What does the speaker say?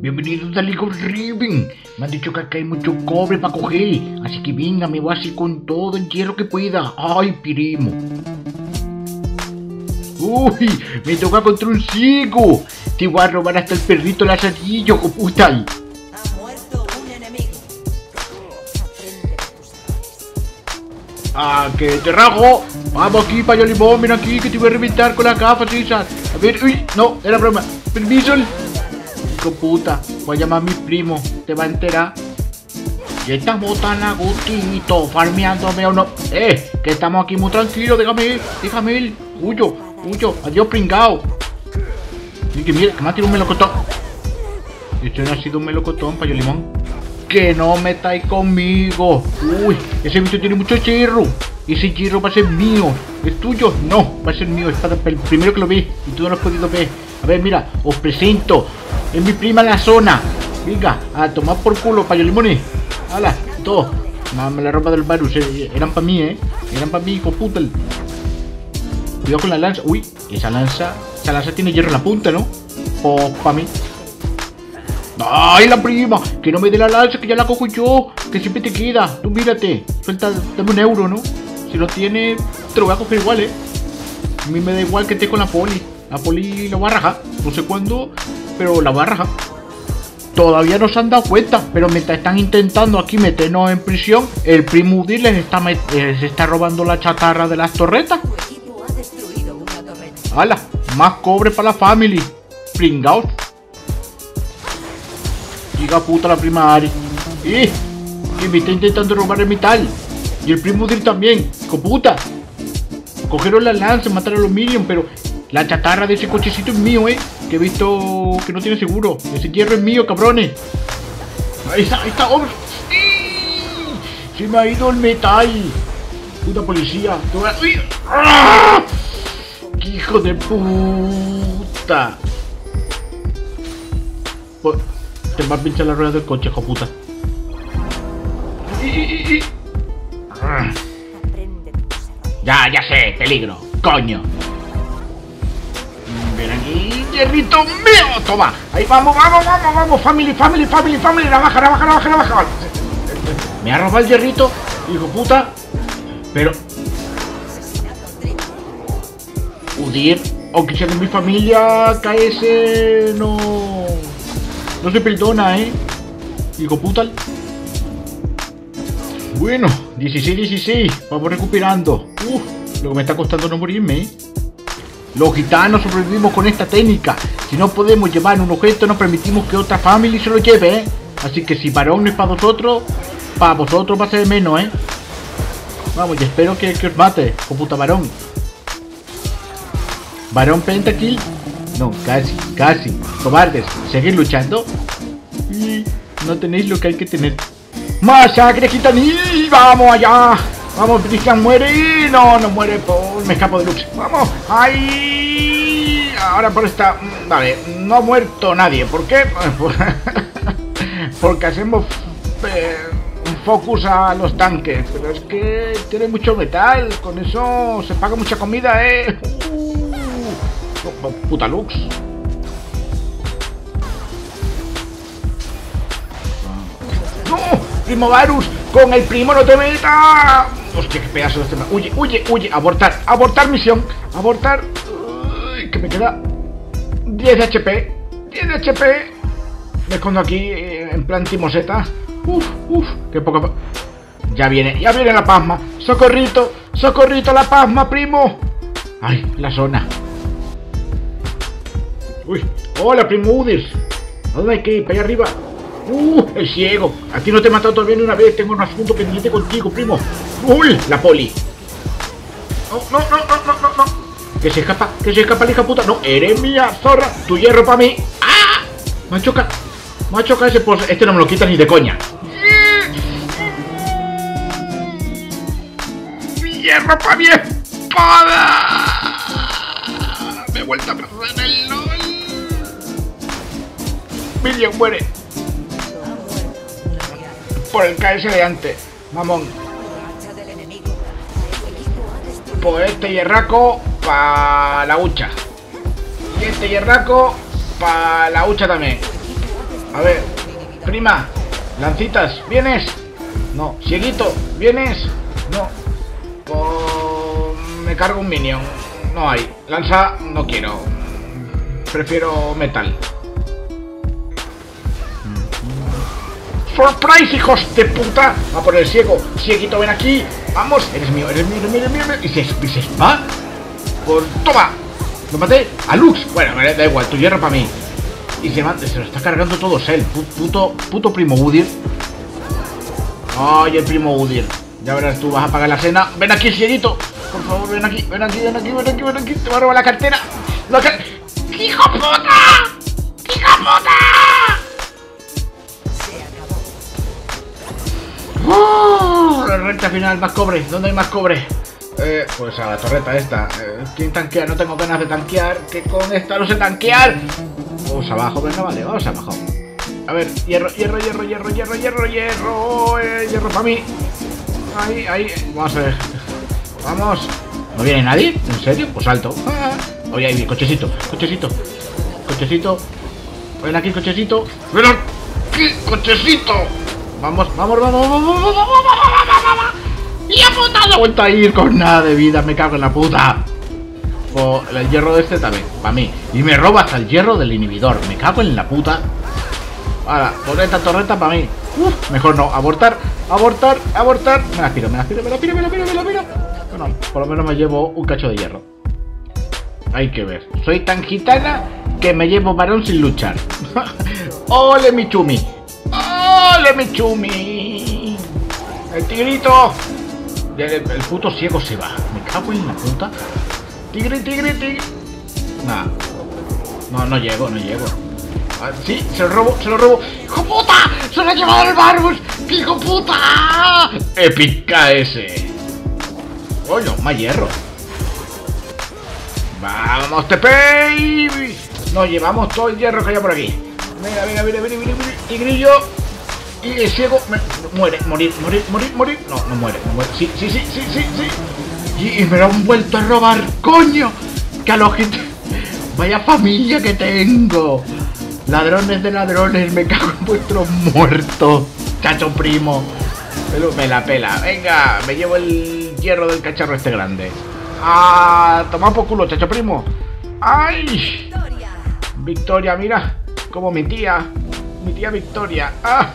Bienvenidos a League of Riven. Me han dicho que acá hay mucho cobre para coger, así que venga, me voy así con todo el hierro que pueda. ¡Ay, primo! ¡Uy! Me toca contra un ciego. Te voy a robar hasta el perrito lazarillo, hijo puta. ¡Ah, que te rajo! Vamos aquí, payo limón, ven aquí que te voy a reventar con las gafas esas. A ver, uy, no, era broma. Permiso. Hijo puta, voy a llamar a mi primo, te va a enterar. Y estamos tan a gustito, farmeándome o no. Que estamos aquí muy tranquilos, déjame ir, déjame ir. Huyo, huyo, adiós pringao. Y que mira, que me ha tirado un melocotón. Y usted no ha sido un melocotón, payo limón. Que no me estáis conmigo. Uy, ese bicho tiene mucho hierro. Ese hierro va a ser mío. ¿Es tuyo? No, va a ser mío. Es para el primero que lo ve y tú no lo has podido ver. A ver, mira, os presento. Es mi prima la zona. Venga, a tomar por culo, payo limones. Hala, todo. Mame la ropa del Varus. Eran para mí, Eran para mí, hijo puta. Cuidado con la lanza. Uy, esa lanza tiene hierro en la punta, ¿no? Pues para mí. ¡Ay, la prima! Que no me dé la lanza, que ya la cojo yo. Que siempre te queda. Tú mírate. Suelta, dame un euro, ¿no? Si lo tiene, te lo voy a coger igual, A mí me da igual que esté con la poli. La poli la voy a rajar. No sé cuándo, pero la voy a rajar. Todavía no se han dado cuenta, pero mientras están intentando aquí meternos en prisión, el primo Udyr se está robando la chatarra de las torretas. ¡Hala! Más cobre para la family. Pringaos. Llega puta la prima Ari. Que me está intentando robar el metal. Y el primo Udyr también. ¡Coputa! Cogieron la lanza, mataron a los minions, pero la chatarra de ese cochecito es mío, Que he visto que no tiene seguro. Ese hierro es mío, cabrones. Ahí está. ¡Oh! ¡Se me ha ido el metal! Puta policía. ¡Ah! ¡Qué hijo de puta! Te va a pinchar la rueda del coche, hijo puta. Ya sé, peligro, coño. Ven aquí, hierrito mío, toma. Ahí vamos, family. Navaja. Me ha robado el hierrito, hijo puta. Pero Udyr, aunque sea de mi familia, KS no se perdona, hijo puta. Bueno, 16. Vamos recuperando. Lo que me está costando no morirme, Los gitanos sobrevivimos con esta técnica. Si no podemos llevar un objeto, no permitimos que otra family se lo lleve, Así que si para uno es para vosotros va a ser menos, Vamos, y espero que os mate, hijo puta varón. Varón pentakill. No, casi. Cobardes, seguid luchando. Y no tenéis lo que hay que tener. ¡Masacre gitaní! ¡Vamos allá! ¡Vamos, Cristian, muere! No muere, me escapo de Lux. ¡Vamos! ¡Ay! Ahora por esta... Vale, no ha muerto nadie. ¿Por qué? Porque hacemos un focus a los tanques. Pero es que tiene mucho metal. Con eso se paga mucha comida, Puta Lux. ¡No! ¡Primo Varus! ¡Con el primo no te metas! ¡Hostia, qué pedazo de este! ¡Huye! ¡Abortar misión! ¡Abortar! Uy, que me queda 10 HP. Me escondo aquí en plan timoseta. ¡Uf! ¡Qué poca! Ya viene la pasma. ¡Socorrito la pasma, primo! ¡Ay, la zona! ¡Uy! ¡Hola, primo Udyr! ¿A dónde hay que ir? ¿Para allá arriba? ¡El ciego! A ti no te he matado todavía ni una vez. Tengo un asunto pendiente contigo, primo. ¡Uy! La poli. No. Que se escapa la hija puta. No, eres mía, zorra. Tu hierro para mí. ¡Ah! Me ha chocado ese post. Este no me lo quitas ni de coña. ¡Mi hierro para mi espada! Me he vuelto a perder en el LOL. Minion muere. Por el KS de antes, mamón. Por este hierraco pa' la hucha. Y este hierraco pa' la hucha también. A ver, prima, lancitas, ¿vienes? No, cieguito, ¿vienes? No. Oh, me cargo un minion. No hay. Lanza, no quiero. Prefiero metal. Surprise, hijos de puta. Va por el ciego. Cieguito, ven aquí. Vamos. Eres mío, eres mío, eres mío, eres mío. Y se va. Por... Toma. Lo maté a Lux. Bueno, da igual. Tu hierro para mí. Y se lo está cargando todos él. Puto primo Udyr. Ay, el primo Udyr. Ya verás, tú vas a pagar la cena. Ven aquí, cieguito. Por favor, ven aquí, ven aquí, ven aquí, ven aquí, ven aquí. Te va a robar la cartera. La car... ¡Hijo puta! ¡Hijo puta! ¡Oh! La recta final, más cobre. ¿Dónde hay más cobre? Pues a la torreta esta. ¿Quién tanquea? No tengo ganas de tanquear. Que con esta no sé tanquear. Vamos abajo, venga, vale, vamos abajo. A ver, hierro, hierro, hierro, hierro, hierro, hierro, hierro, hierro para mí. Ahí, ahí, vamos a ver. Vamos. ¿No viene nadie? ¿En serio? Pues salto. Ah. Oye, ahí viene, cochecito, cochecito, cochecito. Ven aquí, cochecito. ¡Ven aquí, cochecito! Vamos, vamos, vamos, vamos, vamos, vamos, vamos, vamos. Y a puta no he vuelto a ir con nada de vida, me cago en la puta. O el hierro de este también, para mí. Y me roba hasta el hierro del inhibidor. Me cago en la puta. Ahora, torreta, torreta para mí. Uf, mejor no, abortar, abortar, abortar. Me la tiro, me la tiro, me la tiro, me la tiro, me la tiro. Bueno, por lo menos me llevo un cacho de hierro. Hay que ver. Soy tan gitana que me llevo varón sin luchar. ¡Ole, Michumi! ¡Ole, Michumi! ¡El tigrito! El puto ciego se va. Me cago en la puta. Tigre, tigre, tigre. Nah. No, no llego, no llego. Ah, sí, se lo robo, se lo robo. ¡Hijo puta! ¡Se lo ha llevado el Varus! ¡Hijo puta! ¡Épica ese! ¡Coño, más hierro! ¡Vamos, TP! Nos llevamos todo el hierro que hay por aquí. Mira, mira, mira, mira, mira, mira. Tigrillo. Y el ciego muere, morir, morir, morir, morir. No, no muere, no muere. Sí, sí, sí, sí, sí, sí. Y me lo han vuelto a robar, coño. Que a los que... Vaya familia que tengo. Ladrones de ladrones, me cago en vuestros muertos. Chacho primo. Me la pela. Venga, me llevo el hierro del cacharro este grande. Ah, toma por culo, chacho primo. ¡Ay! Victoria, mira. Como mi tía. Mi tía Victoria. Ah.